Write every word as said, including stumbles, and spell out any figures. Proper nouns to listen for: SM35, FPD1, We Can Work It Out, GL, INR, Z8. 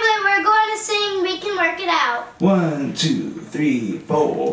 but we're going to sing We Can Work It Out. One, two, three, four.